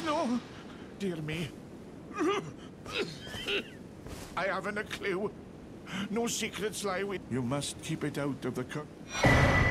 please, no. Dear me. I haven't a clue. No secrets lie with... You must keep it out of the...